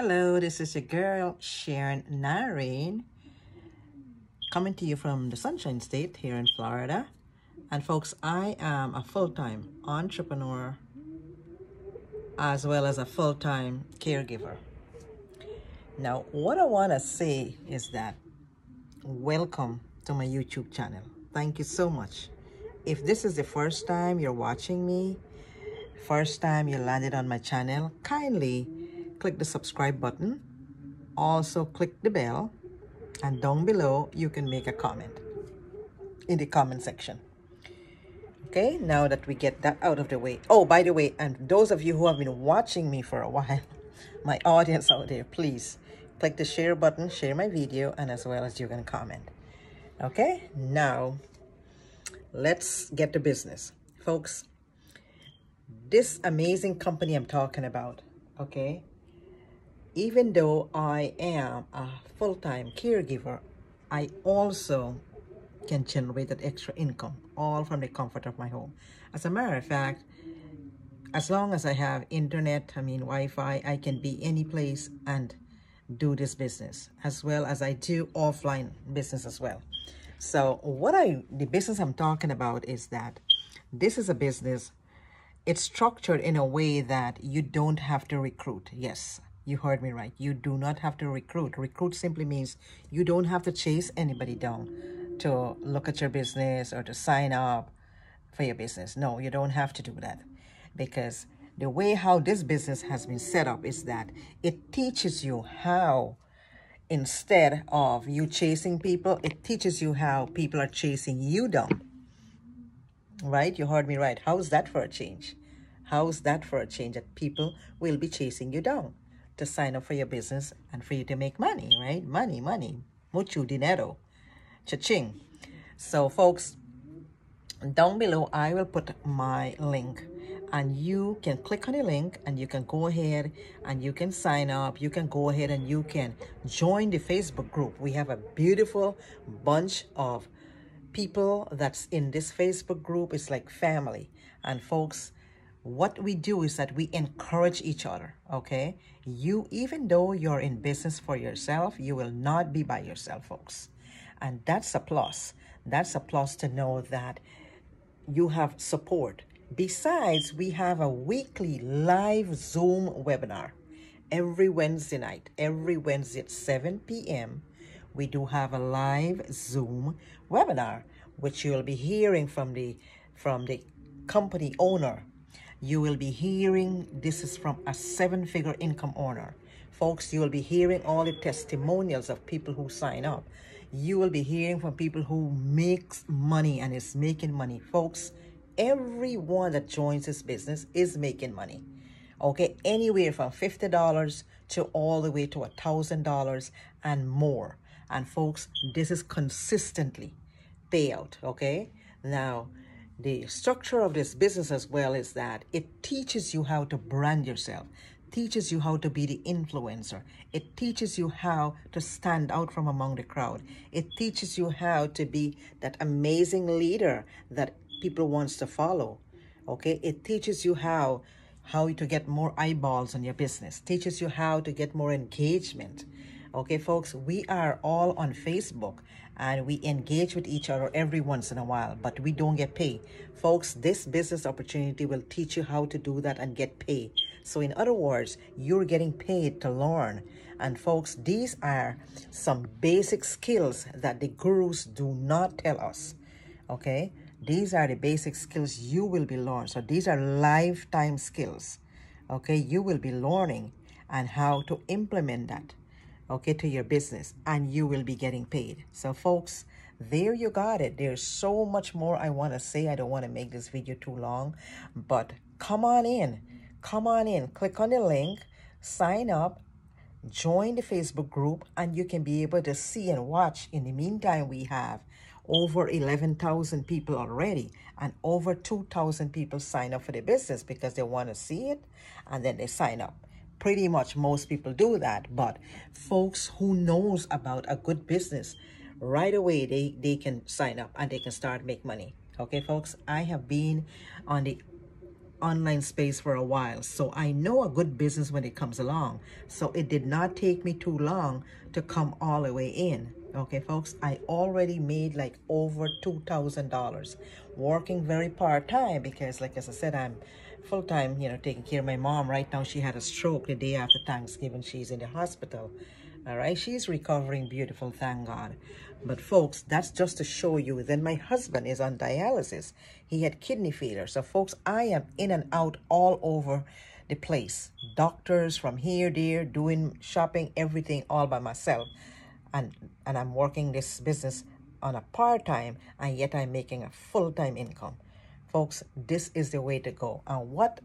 Hello, this is your girl Sharon Naraine, coming to you from the Sunshine State here in Florida. And folks, I am a full-time entrepreneur as well as a full-time caregiver. Now, what I want to say is that welcome to my YouTube channel. Thank you so much. If this is the first time you're watching me, first time you landed on my channel, kindly click the subscribe button, also click the bell, and down below you can make a comment in the comment section. Okay, now that we get that out of the way. Oh, by the way, and those of you who have been watching me for a while, my audience out there, please click the share button, share my video, and as well as you can comment. Okay, now let's get to business. Folks, this amazing company I'm talking about, okay, even though I am a full-time caregiver, I also can generate that extra income, all from the comfort of my home. As a matter of fact, as long as I have internet, Wi-Fi, I can be any place and do this business, as well as I do offline business as well. So the business I'm talking about is that this is a business, it's structured in a way that you don't have to recruit. Yes. You heard me right. You do not have to recruit. Recruit simply means you don't have to chase anybody down to look at your business or to sign up for your business. No, you don't have to do that, because the way how this business has been set up is that it teaches you how, instead of you chasing people, it teaches you how people are chasing you down. Right? You heard me right. How's that for a change? How's that for a change, that people will be chasing you down to sign up for your business and for you to make money, right? Money, money, mucho dinero, cha-ching. So folks, down below, I will put my link, and you can click on the link and you can go ahead and you can sign up. You can go ahead and you can join the Facebook group. We have a beautiful bunch of people that's in this Facebook group. It's like family. And folks, what we do is that we encourage each other, okay? You, even though you're in business for yourself, you will not be by yourself, folks. And that's a plus. That's a plus to know that you have support. Besides, we have a weekly live Zoom webinar every Wednesday night. Every Wednesday at 7 p.m., we do have a live Zoom webinar, which you'll be hearing from the company owner. You will be hearing, this is from a seven-figure income owner. Folks, you will be hearing all the testimonials of people who sign up. You will be hearing from people who makes money and is making money. Folks, everyone that joins this business is making money. Okay, anywhere from $50 to all the way to $1,000 and more. And folks, this is consistently payout, okay? Now, the structure of this business as well is that it teaches you how to brand yourself, teaches you how to be the influencer. It teaches you how to stand out from among the crowd. It teaches you how to be that amazing leader that people wants to follow, okay? It teaches you how to get more eyeballs on your business, teaches you how to get more engagement. Okay, folks, we are all on Facebook and we engage with each other every once in a while, but we don't get paid. Folks, this business opportunity will teach you how to do that and get paid. So in other words, you're getting paid to learn. And folks, these are some basic skills that the gurus do not tell us, okay? These are the basic skills you will be learning. So these are lifetime skills, okay? You will be learning and how to implement that, okay, to your business, and you will be getting paid. So folks, there you got it. There's so much more I want to say. I don't want to make this video too long, but come on in. Come on in. Click on the link, sign up, join the Facebook group, and you can be able to see and watch. In the meantime, we have over 11,000 people already, and over 2,000 people sign up for the business because they want to see it, and then they sign up. Pretty much most people do that, but folks who knows about a good business, right away they can sign up and they can start make money. Okay, folks, I have been on the online space for a while, so I know a good business when it comes along. So it did not take me too long to come all the way in. Okay, folks, I already made like over $2,000 working very part-time because, like as I said, I'm full-time, you know, taking care of my mom. Right now, she had a stroke the day after Thanksgiving. She's in the hospital. All right, she's recovering beautiful, thank God. But folks, that's just to show you. Then my husband is on dialysis. He had kidney failure. So folks, I am in and out all over the place. Doctors from here, there, doing shopping, everything all by myself. And I'm working this business on a part-time, and yet I'm making a full-time income. Folks, this is the way to go. And what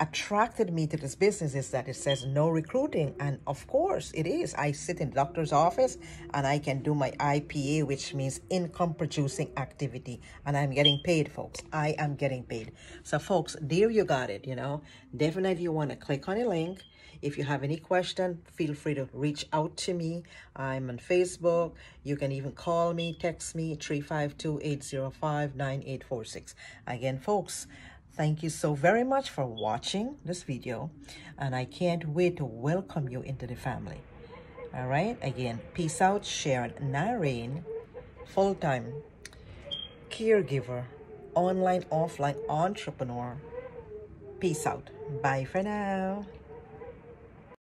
attracted me to this business is that it says no recruiting, and of course it is. I sit in the doctor's office and I can do my IPA, which means income producing activity, and I'm getting paid, folks. I am getting paid. So folks, there you got it, you know. Definitely you want to click on the link. If you have any question, feel free to reach out to me. I'm on Facebook. You can even call me, text me, 352-805-9846. Again, folks, thank you so very much for watching this video, and I can't wait to welcome you into the family. All right, again, peace out. Sharon Naraine, full-time caregiver, online, offline entrepreneur. Peace out. Bye for now.